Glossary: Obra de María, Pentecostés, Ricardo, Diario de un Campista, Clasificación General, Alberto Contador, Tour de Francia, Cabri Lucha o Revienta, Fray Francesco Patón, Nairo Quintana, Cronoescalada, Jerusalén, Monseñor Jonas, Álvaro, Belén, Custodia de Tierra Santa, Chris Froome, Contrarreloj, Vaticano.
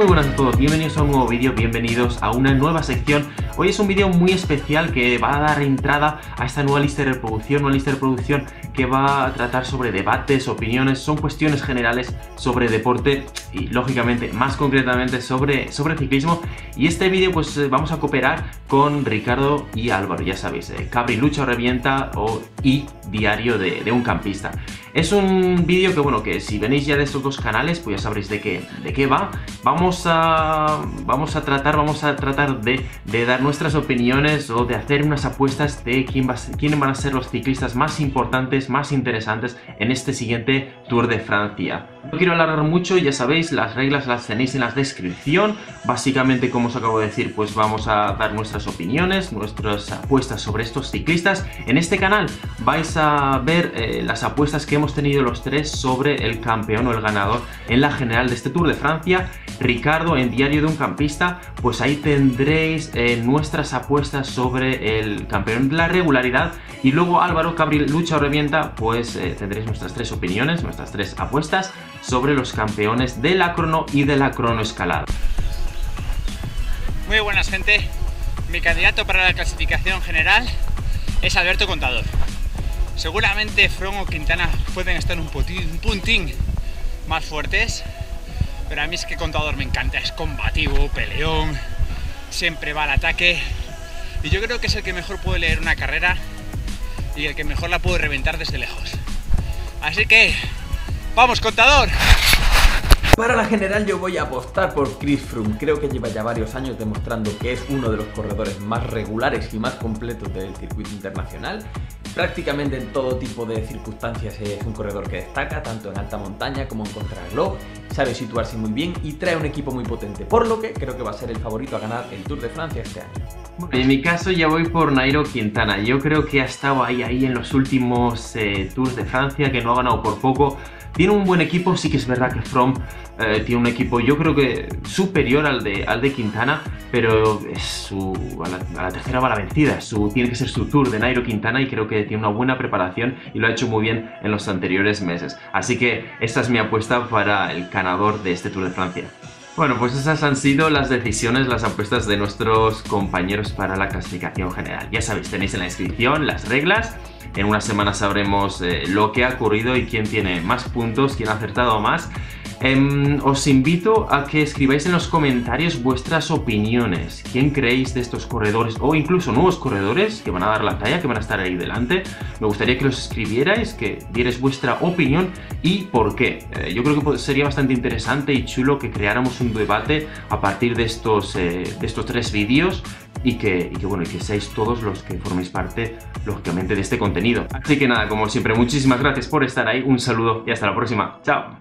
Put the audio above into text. Muy buenas a todos, bienvenidos a un nuevo vídeo, bienvenidos a una nueva sección. Hoy es un vídeo muy especial que va a dar entrada a esta nueva lista de reproducción, una lista de reproducción que va a tratar sobre debates, opiniones, son cuestiones generales sobre deporte y lógicamente más concretamente sobre ciclismo. Y este vídeo pues vamos a cooperar con Ricardo y Álvaro, ya sabéis, Cabri Lucha o Revienta y Diario de un Campista. Es un vídeo que bueno, que si venís ya de estos dos canales pues ya sabréis de qué va. Vamos a tratar de dar nuestras opiniones o de hacer unas apuestas de quién van a ser los ciclistas más importantes, más interesantes en este siguiente Tour de Francia. No quiero alargar mucho, ya sabéis, las reglas las tenéis en la descripción. Básicamente, como os acabo de decir, pues vamos a dar nuestras opiniones, nuestras apuestas sobre estos ciclistas. En este canal vais a ver las apuestas que hemos tenido los tres sobre el campeón o el ganador en la general de este Tour de Francia. Ricardo en Diario de un Campista, pues ahí tendréis nuestras apuestas sobre el campeón de la regularidad. Y luego Álvaro, Cabri Lucha o Revienta, pues tendréis nuestras tres opiniones, nuestras tres apuestas sobre los campeones de la crono y de la cronoescalada. Muy buenas, gente. Mi candidato para la clasificación general es Alberto Contador. Seguramente Froome o Quintana pueden estar un puntín más fuertes, pero a mí es que Contador me encanta, es combativo, peleón, siempre va al ataque y yo creo que es el que mejor puede leer una carrera y el que mejor la puede reventar desde lejos. Así que, ¡vamos Contador! Para la general yo voy a apostar por Chris Froome. Creo que lleva ya varios años demostrando que es uno de los corredores más regulares y más completos del circuito internacional. Prácticamente en todo tipo de circunstancias es un corredor que destaca, tanto en alta montaña como en contrarreloj, sabe situarse muy bien y trae un equipo muy potente, por lo que creo que va a ser el favorito a ganar el Tour de Francia este año. En mi caso ya voy por Nairo Quintana. Yo creo que ha estado ahí en los últimos Tours de Francia, que no ha ganado por poco. Tiene un buen equipo, sí que es verdad que Froome tiene un equipo yo creo que superior al de Quintana, pero es a la tercera va la vencida, tiene que ser su Tour de Nairo Quintana y creo que tiene una buena preparación y lo ha hecho muy bien en los anteriores meses. Así que esta es mi apuesta para el ganador de este Tour de Francia. Bueno, pues esas han sido las decisiones, las apuestas de nuestros compañeros para la clasificación general. Ya sabéis, tenéis en la descripción las reglas. En una semana sabremos lo que ha ocurrido y quién tiene más puntos, quién ha acertado más. Os invito a que escribáis en los comentarios vuestras opiniones. ¿Quién creéis de estos corredores o incluso nuevos corredores que van a dar la talla, que van a estar ahí delante? Me gustaría que los escribierais, que dierais vuestra opinión y por qué. Yo creo que sería bastante interesante y chulo que creáramos un debate a partir de estos tres vídeos. Y que seáis todos los que forméis parte, lógicamente, de este contenido. Así que nada, como siempre, muchísimas gracias por estar ahí, un saludo y hasta la próxima. ¡Chao!